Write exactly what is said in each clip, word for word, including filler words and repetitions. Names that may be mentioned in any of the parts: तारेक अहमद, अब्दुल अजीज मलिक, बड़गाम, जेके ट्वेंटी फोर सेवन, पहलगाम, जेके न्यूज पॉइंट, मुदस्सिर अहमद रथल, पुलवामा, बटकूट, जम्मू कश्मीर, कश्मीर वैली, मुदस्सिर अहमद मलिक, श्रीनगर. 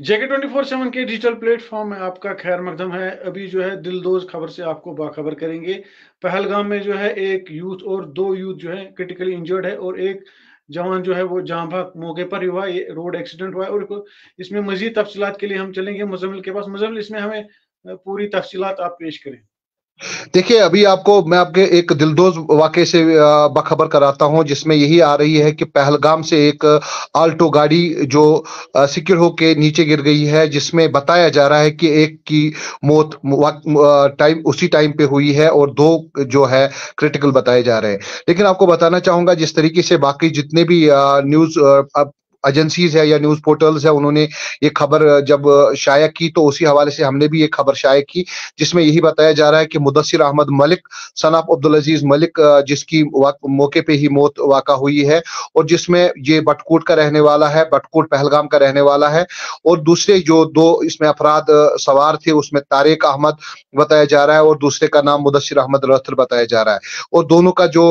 जेके ट्वेंटी फोर सेवन के digital platform में आपका खैर मकदम है। अभी जो है दिलदोज खबर से आपको बाखबर करेंगे। पहलगाम में जो है एक यूथ और दो यूथ जो है क्रिटिकली इंजर्ड है और एक जवान जो है वो जहां भाग मौके पर हुआ, ये रोड एक्सीडेंट हुआ है। और इसमें मजीद तफसीलात के लिए हम चलेंगे मुजम्मिल के पास। मुजम्मिल, इसमें हमें पूरी तफसीलात आप पेश करें। देखिए, अभी आपको मैं आपके एक दिलदोज वाक़े से बाखबर कराता हूं, जिसमें यही आ रही है कि पहलगाम से एक आल्टो गाड़ी जो सिक्योर होके नीचे गिर गई है, जिसमें बताया जा रहा है कि एक की मौत टाइम उसी टाइम पे हुई है और दो जो है क्रिटिकल बताए जा रहे हैं। लेकिन आपको बताना चाहूँगा, जिस तरीके से बाकी जितने भी न्यूज़ एजेंसीज है या न्यूज़ पोर्टल्स है, उन्होंने ये खबर जब शाया की तो उसी हवाले से हमने भी ये खबर शाया की, जिसमें यही बताया जा रहा है कि मुदस्सिर अहमद मलिक सन ऑफ अब्दुल अजीज मलिक, जिसकी मौके पे ही मौत वाक़ा हुई है और जिसमें ये बटकूट का रहने वाला है, बटकूट पहलगाम का रहने वाला है। और दूसरे जो दो इसमें अफराद सवार थे, उसमें तारेक अहमद बताया जा रहा है और दूसरे का नाम मुदस्सिर अहमद रथल बताया जा रहा है। और दोनों का जो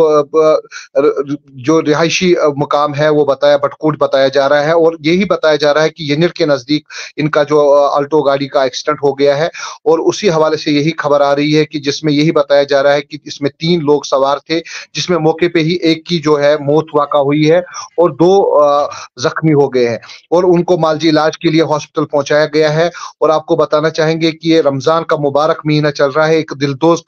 जो रिहायशी मुकाम है वो बताया बटकूट बताया जा रहा है। और यही बताया जा रहा है कि येनिर के नजदीक इनका जो अल्टो गाड़ी का एक्सीडेंट हो गया है। और उसी हवाले से यही खबर आ रही है कि जिसमें यही बताया जा रहा है कि इसमें तीन लोग सवार थे, जिसमें मौके पे ही एक की जो है मौत वाक़ा हुई है और दो जख्मी हो गए हैं और उनको मालजी इलाज के लिए हॉस्पिटल पहुंचाया गया है। और आपको बताना चाहेंगे कि ये रमजान का मुबारक महीना चल रहा है, एक दिलदोज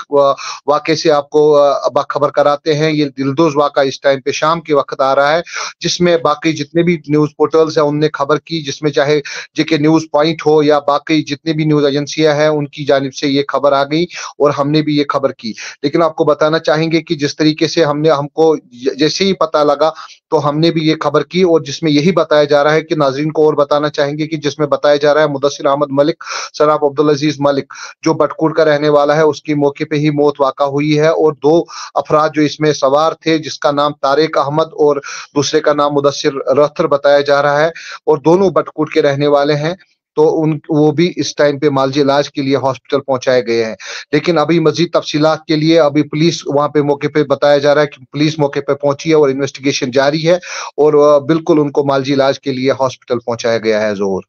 वाक़े से आपको बाखबर कराते हैं। ये दिलदोज वाक़ा इस टाइम पे शाम के वक्त आ रहा है, जिसमें बाकी जितने भी न्यूज पोर्टल्स है उनने खबर की, जिसमें चाहे जेके न्यूज पॉइंट हो या बाकी जितने भी न्यूज एजेंसियां हैं, उनकी जानिब से ये खबर आ गई और हमने भी ये खबर की। लेकिन आपको बताना चाहेंगे कि जिस तरीके से हमने हमको जैसे ही पता लगा तो हमने भी ये खबर की। और जिसमें यही बताया जा रहा है कि नाजरीन को और बताना चाहेंगे कि जिसमें बताया जा रहा है मुदस्सिर अहमद मलिक सन ऑफ अब्दुल अजीज मलिक, जो बटकूट का रहने वाला है, उसकी मौके पर ही मौत वाक़ा हुई है। और दो अफराद जो इसमें सवार थे, जिसका नाम तारेक अहमद और दूसरे का नाम मुदस्सिर रथल बताया जा रहा है और दोनों बटकूट के रहने वाले हैं, तो उन वो भी इस टाइम पे मालजी इलाज के लिए हॉस्पिटल पहुंचाए गए हैं। लेकिन अभी मजीद तफसीलात के लिए अभी पुलिस वहां पे मौके पे बताया जा रहा है कि पुलिस मौके पे पहुंची है और इन्वेस्टिगेशन जारी है और बिल्कुल उनको मालजी इलाज के लिए हॉस्पिटल पहुंचाया गया है। जोर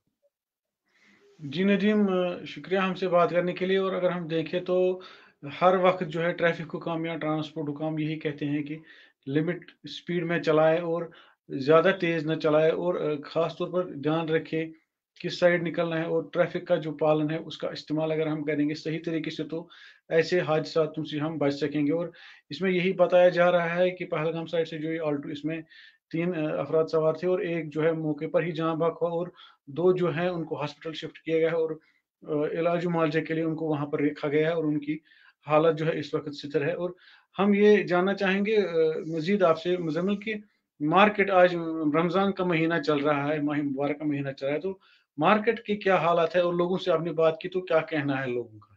जी नदीम, शुक्रिया हमसे बात करने के लिए। और अगर हम देखें तो हर वक्त जो है ट्रैफिक हुकाम या ट्रांसपोर्ट हुकाम यही कहते हैं कि लिमिट स्पीड में चलाए और ज़्यादा तेज़ न चलाए और ख़ास तौर पर ध्यान रखें किस साइड निकलना है और ट्रैफिक का जो पालन है उसका इस्तेमाल अगर हम करेंगे सही तरीके से तो ऐसे हादसा तुमसे हम बच सकेंगे। और इसमें यही बताया जा रहा है कि पहलगाम साइड से जो ये ऑल्टो, इसमें तीन अफराद सवार थे और एक जो है मौके पर ही जहाँ भाग हुआ और दो जो है उनको हॉस्पिटल शिफ्ट किया गया है और इलाज मुआवजे के लिए उनको वहाँ पर रखा गया है और उनकी हालत जो है इस वक्त स्थिर है। और हम ये जानना चाहेंगे मज़ीद आपसे मुजम्मिल की मार्केट, आज रमजान का महीना चल रहा है, माह मुबारक का महीना चल रहा है, तो मार्केट की क्या हालत है और लोगों से आपने बात की तो क्या कहना है लोगों का?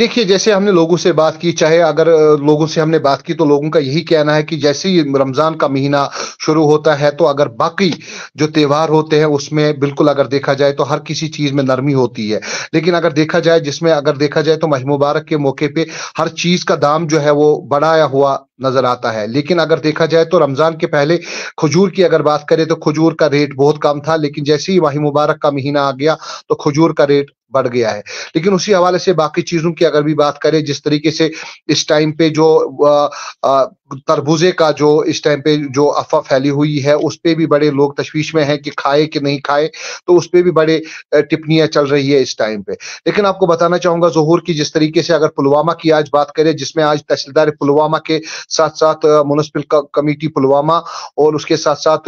देखिए, जैसे हमने लोगों से बात की, चाहे अगर लोगों से हमने बात की तो लोगों का यही कहना है कि जैसे ही रमज़ान का महीना शुरू होता है तो अगर बाकी जो त्यौहार होते हैं उसमें बिल्कुल अगर देखा जाए तो हर किसी चीज़ में नरमी होती है। लेकिन अगर देखा जाए जिसमें अगर देखा जाए तो माह मुबारक के मौके पर हर चीज़ का दाम जो है वो बढ़ाया हुआ नजर आता है। लेकिन अगर देखा जाए तो रमज़ान के पहले खजूर की अगर बात करें तो खजूर का रेट बहुत कम था, लेकिन जैसे ही माह मुबारक का महीना आ गया तो खजूर का रेट बढ़ गया है। लेकिन उसी हवाले से बाकी चीज़ों की अगर भी बात करें, जिस तरीके से इस टाइम पे जो आ, आ, तरबूजे का जो इस टाइम पे जो अफवाह फैली हुई है उस पे भी बड़े लोग तशवीश में हैं कि खाए कि नहीं खाए, तो उस पे भी बड़े टिप्पणियां चल रही है इस टाइम पे। लेकिन आपको बताना चाहूँगा ज़हूर की, जिस तरीके से अगर पुलवामा की आज बात करें, जिसमें आज तहसीलदार पुलवामा के साथ साथ म्युनिसिपल कमेटी पुलवामा और उसके साथ साथ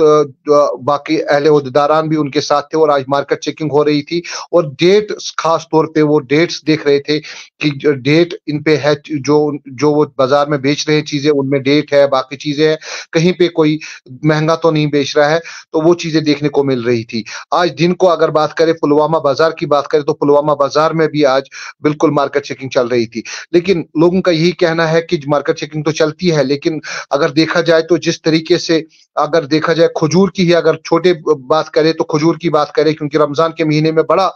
बाकी अहले ओहदेदारान भी उनके साथ थे और आज मार्केट चेकिंग हो रही थी और डेट खास तौर पे वो डेट्स देख रहे थे कि डेट इन पे है, जो जो वो बाजार में बेच रहे हैं चीज़ें उनमें डेट है, बाकी चीज़ें हैं, कहीं पे कोई महंगा तो नहीं बेच रहा है, तो वो चीज़ें देखने को मिल रही थी। आज दिन को अगर बात करें पुलवामा बाजार की बात करें तो पुलवामा बाजार में भी आज बिल्कुल मार्केट चेकिंग चल रही थी। लेकिन लोगों का यही कहना है कि मार्केट चेकिंग तो चलती है, लेकिन अगर देखा जाए तो जिस तरीके से अगर देखा जाए खजूर की ही अगर छोटे बात करें तो खजूर की बात करें, क्योंकि रमज़ान के महीने में बड़ा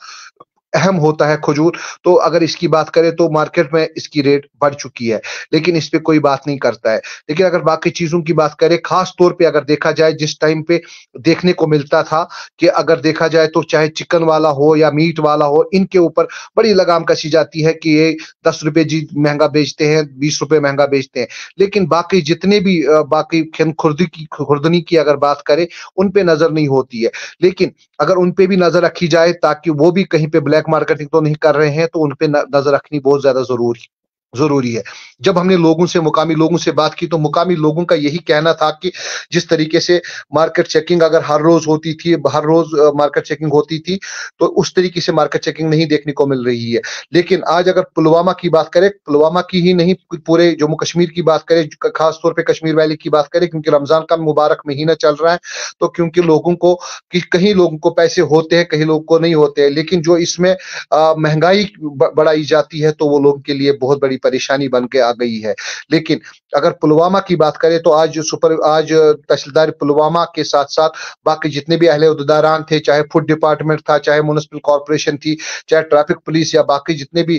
अहम होता है खजूर, तो अगर इसकी बात करें तो मार्केट में इसकी रेट बढ़ चुकी है, लेकिन इस पर कोई बात नहीं करता है। लेकिन अगर बाकी चीजों की बात करें, खास तौर पे अगर देखा जाए, जिस टाइम पे देखने को मिलता था कि अगर देखा जाए तो चाहे चिकन वाला हो या मीट वाला हो, इनके ऊपर बड़ी लगाम कसी जाती है कि ये दस रुपए जी महंगा बेचते हैं, बीस रुपए महंगा बेचते हैं। लेकिन बाकी जितने भी बाकी खुर्दी की खुर्दनी की अगर बात करें, उन पे नजर नहीं होती है। लेकिन अगर उन पे भी नजर रखी जाए, ताकि वो भी कहीं पे ब्लैक मार्केटिंग तो नहीं कर रहे हैं, तो उन पे नजर रखनी बहुत ज्यादा जरूरी है जरूरी है। जब हमने लोगों से मुकामी लोगों से बात की, तो मुकामी लोगों का यही कहना था कि जिस तरीके से मार्केट चेकिंग अगर हर रोज होती थी, हर रोज मार्केट चेकिंग होती थी, तो उस तरीके से मार्केट चेकिंग नहीं देखने को मिल रही है। लेकिन आज अगर पुलवामा की बात करें, पुलवामा की ही नहीं पूरे जम्मू कश्मीर की बात करें, खासतौर पर कश्मीर वैली की बात करें, क्योंकि रमजान का मुबारक महीना चल रहा है, तो क्योंकि लोगों को कि कहीं लोगों को पैसे होते हैं, कहीं लोगों को नहीं होते हैं, लेकिन जो इसमें महंगाई बढ़ाई जाती है तो वो लोगों के लिए बहुत बड़ी परेशानी बन के आ गई है। लेकिन अगर पुलवामा की बात करें तो आज सुपर आज तहसीलदार पुलवामा के साथ साथ बाकी जितने भी अहले उद्दारान थे, चाहे फूड डिपार्टमेंट था, चाहे म्युनिसिपल कॉर्पोरेशन थी, चाहे ट्रैफिक पुलिस या बाकी जितने भी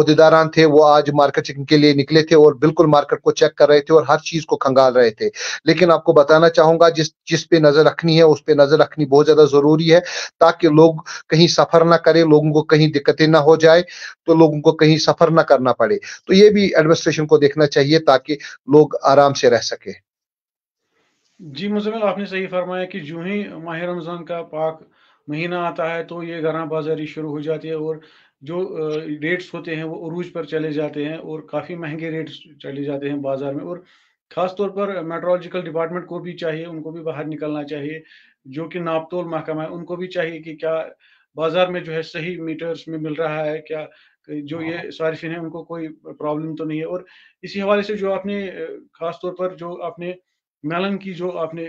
उद्दारान थे, वो आज मार्केट चेकिंग के लिए निकले थे और बिल्कुल मार्केट को चेक कर रहे थे और हर चीज को खंगाल रहे थे। लेकिन आपको बताना चाहूंगा, जिस जिस पे नजर रखनी है उस पे नजर रखनी बहुत ज्यादा जरूरी है, ताकि लोग कहीं सफर ना करें, लोगों को कहीं दिक्कतें ना हो जाए, तो लोगों को कहीं सफर ना करना पड़े। तो ये भी एडमिनिस्ट्रेशन को देखना चाहिए ताकि लोग आराम से रह सके। जी मुजम्मिल, आपने सही फरमाया कि जो ही माह रमजान का पाक महीना आता है तो ये गरां बाजारी शुरू हो जाती है और जो रेट्स होते हैं वो उरूज पर चले जाते हैं और काफी महंगे रेट्स चले जाते हैं बाजार में। और खासतौर पर मेट्रोलॉजिकल डिपार्टमेंट को भी चाहिए, उनको भी बाहर निकलना चाहिए, जो कि नापतोल महकमा है, उनको भी चाहिए कि क्या बाजार में जो है सही मीटर्स में मिल रहा है, क्या जो ये सार्फिन है उनको कोई प्रॉब्लम तो नहीं है। और इसी हवाले से जो आपने खास तौर पर जो आपने मेलन की जो आपने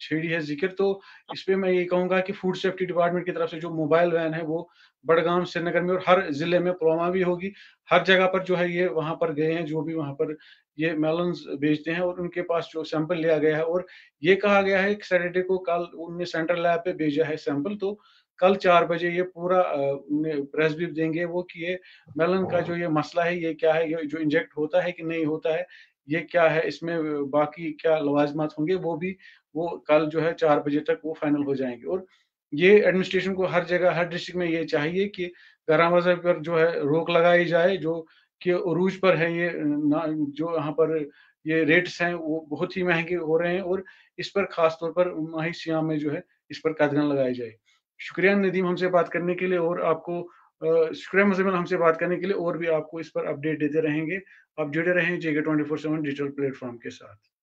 छेड़ी है जिक्र, तो इस पे मैं ये कहूँगा कि फूड सेफ्टी डिपार्टमेंट की तरफ से जो मोबाइल वैन है वो बड़गाम श्रीनगर में और हर जिले में, पुलवामा भी होगी, हर जगह पर जो है ये वहाँ पर गए हैं, जो भी वहाँ पर ये मेलन बेचते हैं और उनके पास जो सैंपल लिया गया है और ये कहा गया है कि सैटरडे को कल उनने सेंट्रल लैब पे भेजा है सैंपल, तो कल चार बजे ये पूरा प्रेस ब्रीफ देंगे वो कि ये मेलन का जो ये मसला है ये क्या है, ये जो इंजेक्ट होता है कि नहीं होता है, ये क्या है, इसमें बाकी क्या लवाजमात होंगे, वो भी वो कल जो है चार बजे तक वो फाइनल हो जाएंगे। और ये एडमिनिस्ट्रेशन को हर जगह हर डिस्ट्रिक्ट में ये चाहिए कि गरां बाजार पर जो है रोक लगाई जाए, जो कि उरूज पर है ये ना, जो यहाँ पर ये रेट्स हैं वो बहुत ही महंगे हो रहे हैं और इस पर खासतौर पर माही सियाम में जो है इस पर कदगन लगाई जाए। शुक्रिया नदीम हमसे बात करने के लिए, और आपको शुक्रिया मुजम्मिल हमसे बात करने के लिए, और भी आपको इस पर अपडेट देते रहेंगे। आप जुड़े रहें जेके ट्वेंटी फोर सेवन digital platform के साथ।